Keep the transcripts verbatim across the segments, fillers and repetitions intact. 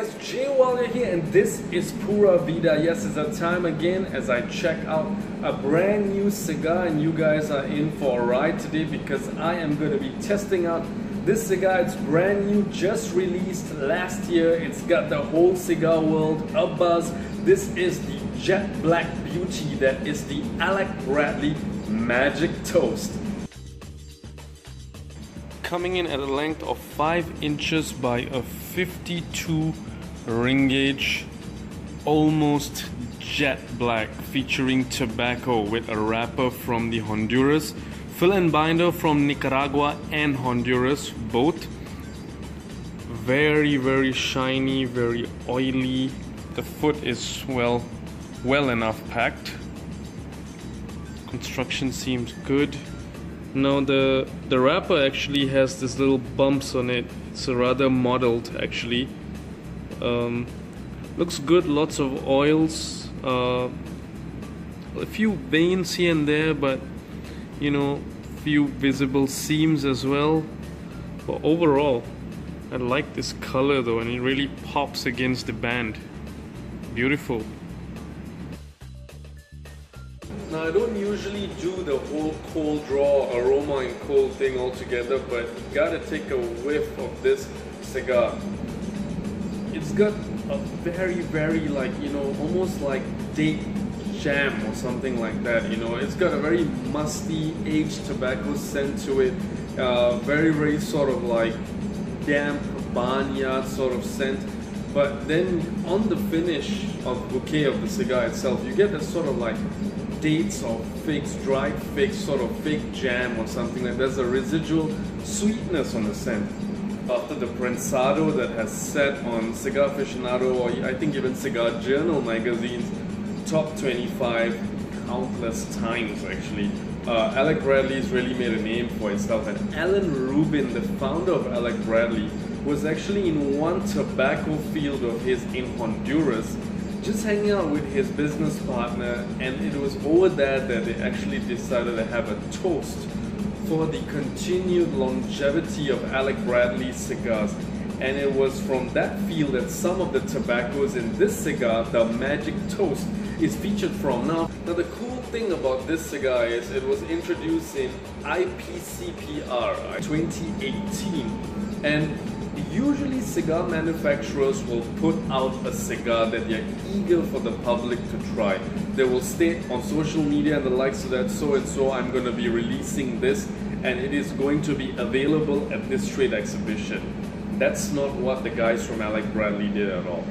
guys, Jay Waller here, and this is Pura Vida. Yes, it's a time again as I check out a brand new cigar, and you guys are in for a ride today because I am going to be testing out this cigar. It's brand new, just released last year. It's got the whole cigar world abuzz. This is the jet black beauty that is the Alec Bradley Magic Toast. Coming in at a length of five inches by a fifty-two ring gauge, almost jet black, featuring tobacco with a wrapper from the Honduras, fill and binder from Nicaragua and Honduras both. Very very shiny, very oily. The foot is well well enough packed. Construction seems good. Now the the wrapper actually has this little bumps on it. It's rather mottled actually. Um, looks good. Lots of oils, uh, a few veins here and there, but you know, few visible seams as well. But overall, I like this color though, and it really pops against the band. Beautiful. Now, I don't usually do the whole cold draw aroma and cold thing all together, but you gotta take a whiff of this cigar. It's got a very, very, like, you know, almost like date jam or something like that, you know. It's got a very musty, aged tobacco scent to it. Uh, very, very sort of like damp barnyard sort of scent. But then on the finish of the bouquet of the cigar itself, you get a sort of like dates or figs, dried figs, sort of fig jam or something like that. There's a residual sweetness on the scent. After the prensado that has set on Cigar Aficionado, or I think even Cigar Journal magazine's top twenty-five countless times actually, uh, Alec Bradley's really made a name for itself. And Alan Rubin, the founder of Alec Bradley, was actually in one tobacco field of his in Honduras, just hanging out with his business partner, and it was over there that they actually decided to have a toast for the continued longevity of Alec Bradley's cigars. And it was from that field that some of the tobaccos in this cigar, the Magic Toast, is featured from. Now, now the cool thing about this cigar is it was introduced in I P C P R twenty eighteen, and usually cigar manufacturers will put out a cigar that they're eager for the public to try. They will state on social media and the likes of that, so and so I'm going to be releasing this and it is going to be available at this trade exhibition. That's not what the guys from Alec Bradley did at all.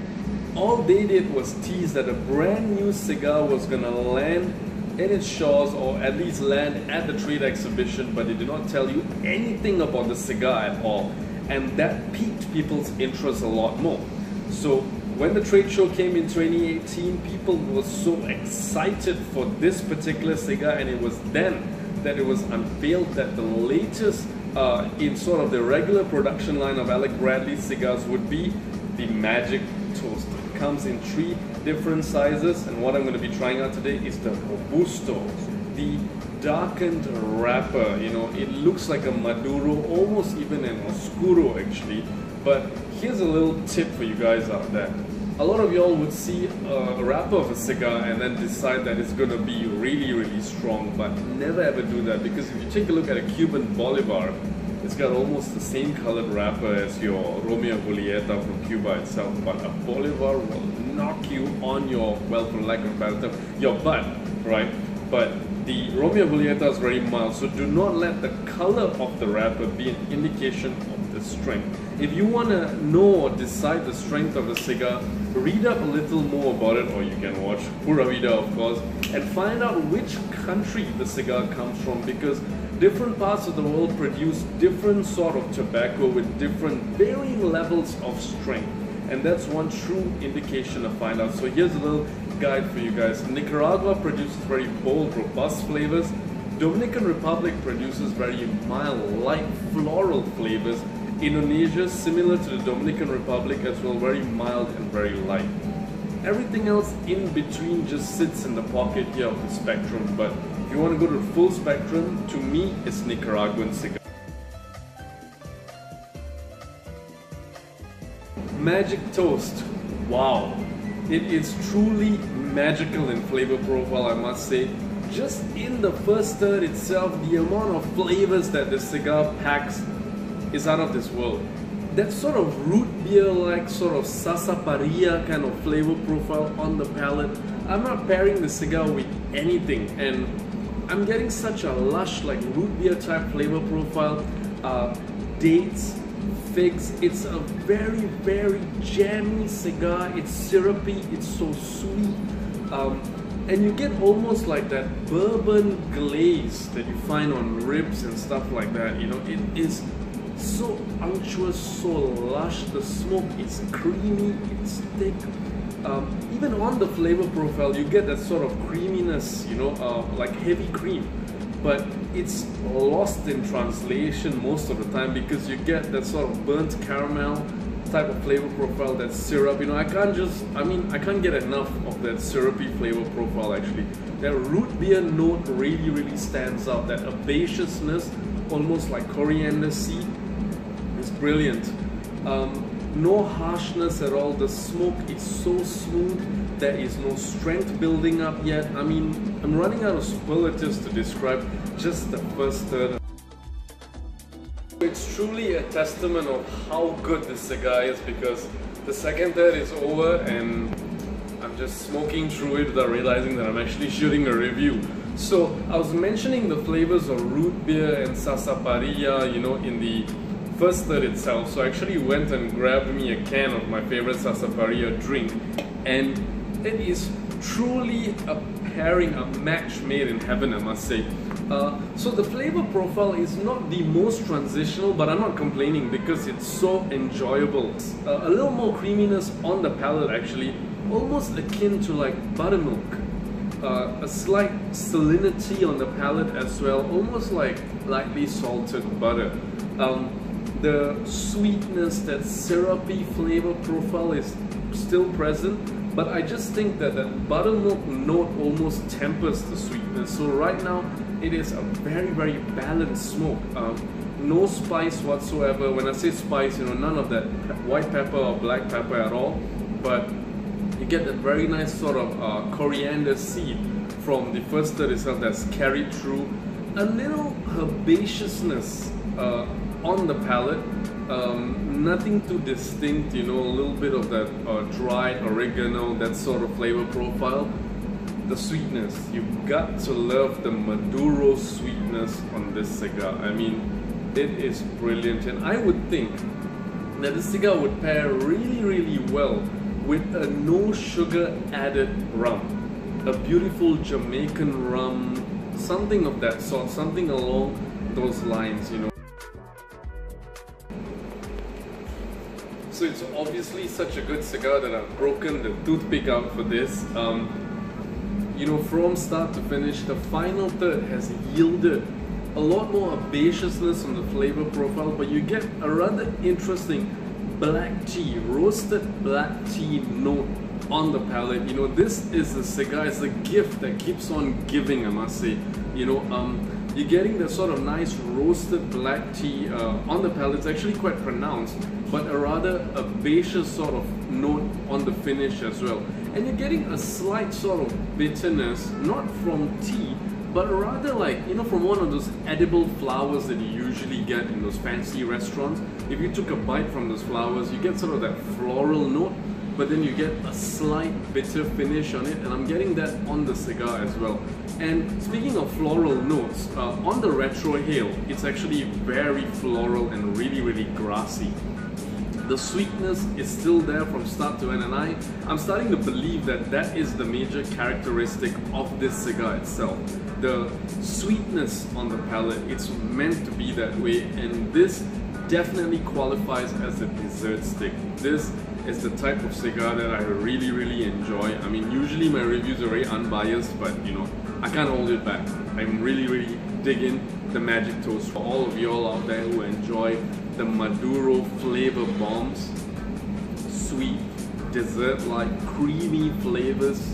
All they did was tease that a brand new cigar was going to land in its shores, or at least land at the trade exhibition, but they did not tell you anything about the cigar at all. And that piqued people's interest a lot more. So when the trade show came in twenty eighteen, people were so excited for this particular cigar, and it was then that it was unveiled that the latest uh, in sort of the regular production line of Alec Bradley's cigars would be the Magic Toast. It comes in three different sizes, and what I'm going to be trying out today is the Robusto. The darkened wrapper, you know, it looks like a Maduro, almost even an Oscuro actually. But here's a little tip for you guys out there. A lot of y'all would see a wrapper of a cigar and then decide that it's going to be really, really strong. But never ever do that, because if you take a look at a Cuban Bolivar, it's got almost the same colored wrapper as your Romeo Julieta from Cuba itself. But a Bolivar will knock you on your, well, for lack of a better term, your butt, right? But the Romeo Julieta is very mild, so do not let the color of the wrapper be an indication of the strength. If you want to know or decide the strength of a cigar, read up a little more about it, or you can watch Pura Vida, of course, and find out which country the cigar comes from, because different parts of the world produce different sort of tobacco with different varying levels of strength. And that's one true indication to find out. So here's a little guide for you guys. Nicaragua produces very bold, robust flavors. Dominican Republic produces very mild, light, floral flavors. Indonesia, similar to the Dominican Republic as well, very mild and very light. Everything else in between just sits in the pocket here of the spectrum, but if you want to go to the full spectrum, to me, it's Nicaraguan cigar. Magic Toast. Wow, it is truly magical in flavor profile, I must say. Just in the first stir itself, the amount of flavors that this cigar packs is out of this world. That sort of root beer-like, sort of sasaparilla kind of flavor profile on the palate. I'm not pairing the cigar with anything, and I'm getting such a lush, like root beer type flavor profile, uh, dates, figs. It's a very, very jammy cigar. It's syrupy, it's so sweet. Um, And you get almost like that bourbon glaze that you find on ribs and stuff like that, you know. It is so unctuous, so lush, the smoke is creamy, it's thick. Um, even on the flavor profile, you get that sort of creaminess, you know, uh, like heavy cream. But it's lost in translation most of the time because you get that sort of burnt caramel type of flavor profile, that syrup, you know. I can't just, I mean, I can't get enough of that syrupy flavor profile actually. That root beer note really, really stands out. That herbaceousness, almost like coriander seed, is brilliant. Um, no harshness at all. The smoke is so smooth. There is no strength building up yet. I mean, I'm running out of superlatives to describe just the first third. It's truly a testament of how good this cigar is, because the second third is over and I'm just smoking through it without realizing that I'm actually shooting a review. So I was mentioning the flavors of root beer and sasaparilla, you know, in the first third itself. So I actually went and grabbed me a can of my favorite sasaparilla drink, and it is truly a pairing, a match made in heaven, I must say. Uh, so the flavor profile is not the most transitional, but I'm not complaining because it's so enjoyable. Uh, a little more creaminess on the palate actually, almost akin to like buttermilk. Uh, a slight salinity on the palate as well, almost like lightly salted butter. Um, the sweetness, that syrupy flavor profile is still present. But I just think that that buttermilk note almost tempers the sweetness. So right now, it is a very, very balanced smoke. Um, no spice whatsoever. When I say spice, you know, none of that white pepper or black pepper at all. But you get that very nice sort of uh, coriander seed from the first third itself that's carried through. A little herbaceousness uh, on the palate. Um, nothing too distinct, you know, a little bit of that uh, dried oregano, that sort of flavor profile. The sweetness, you've got to love the Maduro sweetness on this cigar. I mean, it is brilliant, and I would think that this cigar would pair really, really well with a no sugar added rum. A beautiful Jamaican rum, something of that sort, something along those lines, you know. So it's obviously such a good cigar that I've broken the toothpick out for this. Um, you know, from start to finish, the final third has yielded a lot more herbaceousness on the flavor profile, but you get a rather interesting black tea, roasted black tea note on the palate. You know, this is a cigar, it's a gift that keeps on giving, I must say. You know, um, you're getting the sort of nice roasted black tea uh, on the palate. It's actually quite pronounced, but a rather herbaceous sort of note on the finish as well. And you're getting a slight sort of bitterness, not from tea, but rather like, you know, from one of those edible flowers that you usually get in those fancy restaurants. If you took a bite from those flowers, you get sort of that floral note, but then you get a slight bitter finish on it, and I'm getting that on the cigar as well. And speaking of floral notes, uh, on the retrohale, it's actually very floral and really, really grassy. The sweetness is still there from start to end, and I, I'm starting to believe that that is the major characteristic of this cigar itself. The sweetness on the palate, it's meant to be that way, and this definitely qualifies as a dessert stick. This is the type of cigar that I really, really enjoy. I mean, usually my reviews are very unbiased, but you know, I can't hold it back. I'm really, really digging the Magic Toast. For all of y'all out there who enjoy the Maduro flavor bombs, sweet, dessert-like, creamy flavors,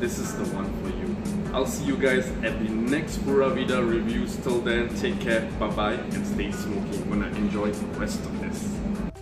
this is the one for you. I'll see you guys at the next Pura Vida reviews. Till then, take care, bye-bye, and stay smoky when I enjoy the rest of this.